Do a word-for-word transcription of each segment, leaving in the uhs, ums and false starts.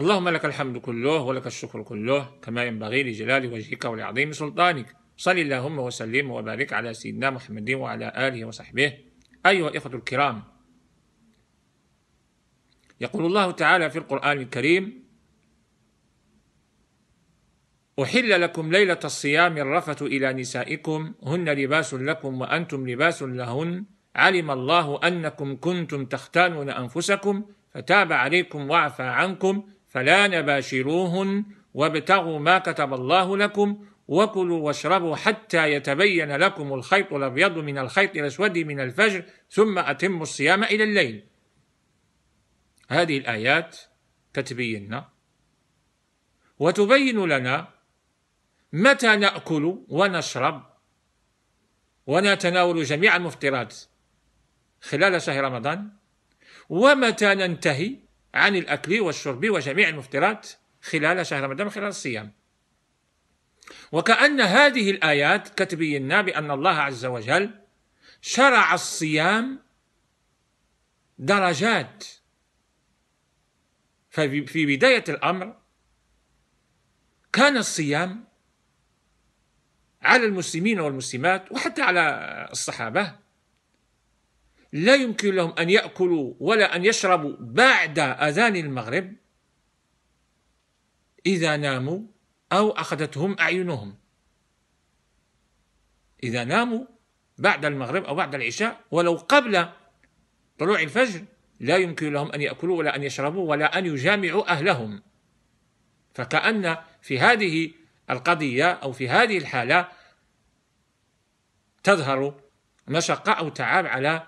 اللهم لك الحمد كله ولك الشكر كله كما ينبغي لجلال وجهك ولعظيم سلطانك. صل اللهم وسلم وبارك على سيدنا محمد وعلى آله وصحبه. أيها الإخوة الكرام، يقول الله تعالى في القرآن الكريم: أحل لكم ليلة الصيام الرفث إلى نسائكم هن لباس لكم وأنتم لباس لهن علم الله أنكم كنتم تختانون أنفسكم فتاب عليكم وعفى عنكم فلا نباشروهن وابتغوا ما كتب الله لكم وكلوا واشربوا حتى يتبين لكم الخيط الأبيض من الخيط الأسود من الفجر ثم أتموا الصيام إلى الليل. هذه الآيات تتبيننا وتبين لنا متى نأكل ونشرب ونتناول جميع المفطرات خلال شهر رمضان، ومتى ننتهي عن الأكل والشرب وجميع المفطرات خلال شهر رمضان خلال الصيام. وكأن هذه الآيات تبينا بأن الله عز وجل شرع الصيام درجات، ففي بداية الأمر كان الصيام على المسلمين والمسلمات وحتى على الصحابة لا يمكن لهم أن يأكلوا ولا أن يشربوا بعد أذان المغرب إذا ناموا أو أخذتهم أعينهم. إذا ناموا بعد المغرب أو بعد العشاء ولو قبل طلوع الفجر لا يمكن لهم أن يأكلوا ولا أن يشربوا ولا أن يجامعوا أهلهم. فكأن في هذه القضية أو في هذه الحالة تظهر مشقة أو تعب على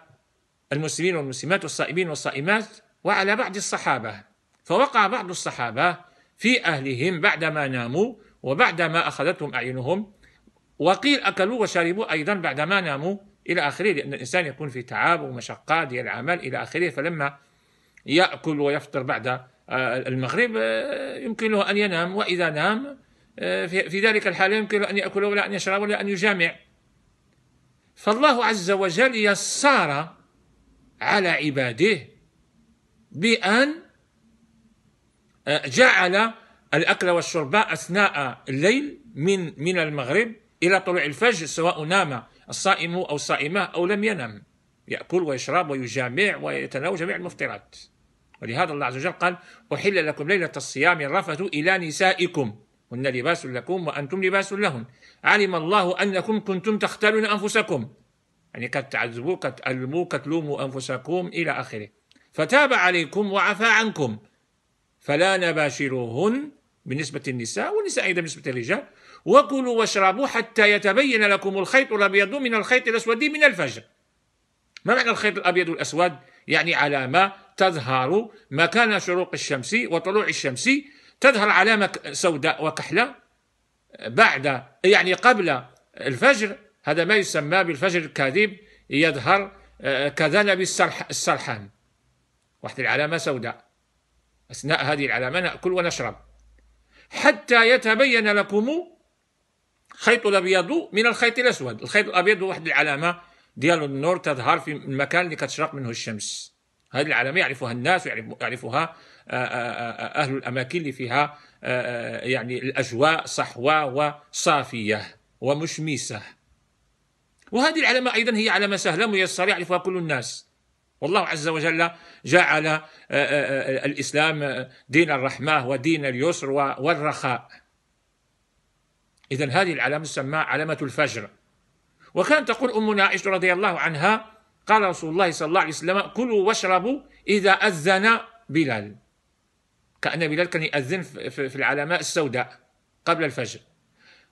المسلمين والمسلمات والصائمين والصائمات وعلى بعض الصحابة، فوقع بعض الصحابة في أهلهم بعدما ناموا وبعدما أخذتهم أعينهم، وقيل أكلوا وشربوا أيضا بعدما ناموا إلى آخره، لأن الإنسان يكون في تعب ومشقة ديال العمل إلى آخره، فلما يأكل ويفطر بعد المغرب يمكن له أن ينام، وإذا نام في ذلك الحال يمكن له أن يأكل ولا أن يشرب ولا أن يجامع. فالله عز وجل يسار على عباده بأن جعل الأكل والشرب أثناء الليل من من المغرب إلى طلوع الفجر، سواء نام الصائم أو الصائمة أو لم ينم، يأكل ويشرب ويجامع ويتناول جميع المفطرات. ولهذا الله عز وجل قال: أحل لكم ليلة الصيام الرفث إلى نسائكم هن لباس لكم وأنتم لباس لهن علم الله أنكم كنتم تختالون أنفسكم، يعني كتعذبوا كتألموا كتلوموا أنفسكم إلى آخره، فتاب عليكم وعفى عنكم فلا نباشروهن بالنسبة للنساء، والنساء أيضا بالنسبة للرجال، وكلوا واشربوا حتى يتبين لكم الخيط الأبيض من الخيط الأسود من الفجر. ما معنى الخيط الأبيض والأسود؟ يعني علامة تظهر مكان شروق الشمس وطلوع الشمس، تظهر علامة سوداء وكحلة بعد يعني قبل الفجر، هذا ما يسمى بالفجر الكاذب، يظهر كذنب السرحان، واحد العلامة سوداء. أثناء هذه العلامة نأكل ونشرب حتى يتبين لكم خيط الأبيض من الخيط الأسود. الخيط الأبيض هو واحد العلامة ديال النور تظهر في المكان اللي كتشرق منه الشمس، هذه العلامة يعرفها الناس ويعرفها أهل الأماكن اللي فيها يعني الأجواء صحوة وصافية ومشمسة. وهذه العلامة أيضا هي علامة سهلة ميسرة يعرفها كل الناس، والله عز وجل جعل الإسلام دين الرحمة ودين اليسر والرخاء. إذن هذه العلامة تسمى علامة الفجر. وكانت تقول أمنا عائشة رضي الله عنها: قال رسول الله صلى الله عليه وسلم: كلوا واشربوا إذا أذن بلال. كأن بلال كان يأذن في العلامة السوداء قبل الفجر،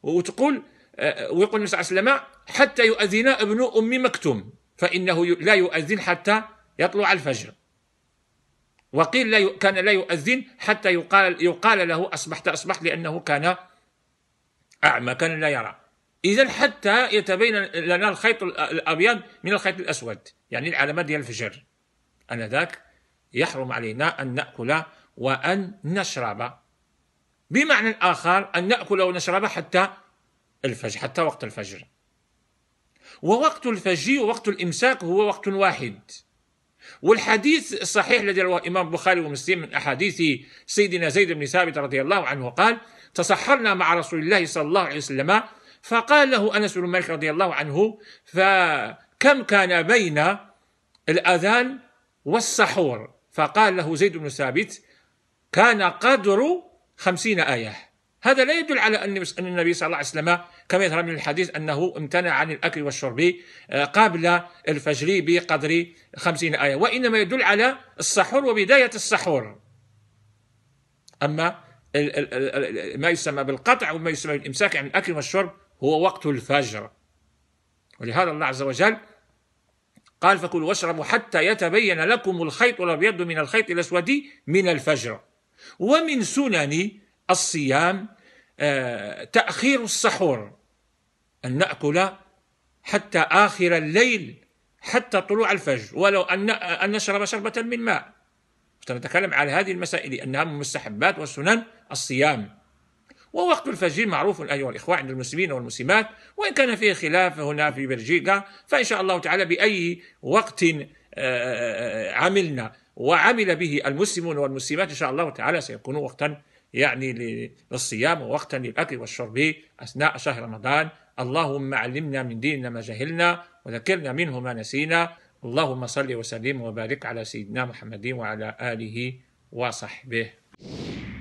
وتقول ويقول النبي صلى الله عليه وسلم: حتى يؤذن ابن أم مكتوم فإنه لا يؤذن حتى يطلع الفجر. وقيل لا كان لا يؤذن حتى يقال, يقال له أصبحت أصبحت، لأنه كان أعمى كان لا يرى. إذن حتى يتبين لنا الخيط الأبيض من الخيط الأسود، يعني العلامات ديال الفجر، آنذاك يحرم علينا أن نأكل وأن نشرب. بمعنى آخر أن نأكل ونشرب حتى الفجر، حتى وقت الفجر. ووقت الفجر ووقت الإمساك هو وقت واحد، والحديث الصحيح الذي رواه الإمام البخاري ومسلم من أحاديث سيدنا زيد بن ثابت رضي الله عنه قال: تسحرنا مع رسول الله صلى الله عليه وسلم، فقال له أنس بن مالك رضي الله عنه: فكم كان بين الأذان والسحور؟ فقال له زيد بن ثابت: كان قدر خمسين آية. هذا لا يدل على أن النبي صلى الله عليه وسلم كما يظهر من الحديث أنه امتنع عن الأكل والشرب قبل الفجر بقدر خمسين آية، وإنما يدل على السحور وبداية السحور. أما ما يسمى بالقطع وما يسمى بالإمساك عن الأكل والشرب هو وقت الفجر، ولهذا الله عز وجل قال: فكلوا واشربوا حتى يتبين لكم الخيط الأبيض من الخيط الأسود من الفجر. ومن سنن الصيام تأخير السحور، أن نأكل حتى آخر الليل حتى طلوع الفجر، ولو أن نشرب شربة من ماء. نتكلم على هذه المسائل لأنها من مستحبات وسنن الصيام. ووقت الفجر معروف أيها الإخوة عند المسلمين والمسلمات، وإن كان فيه خلاف هنا في بلجيكا، فإن شاء الله تعالى بأي وقت عملنا وعمل به المسلمون والمسلمات إن شاء الله تعالى سيكون وقتا يعني للصيام ووقتا للأكل والشرب أثناء شهر رمضان. اللهم علمنا من ديننا ما جهلنا وذكرنا منه ما نسينا. اللهم صل وسلم وبارك على سيدنا محمد وعلى آله وصحبه.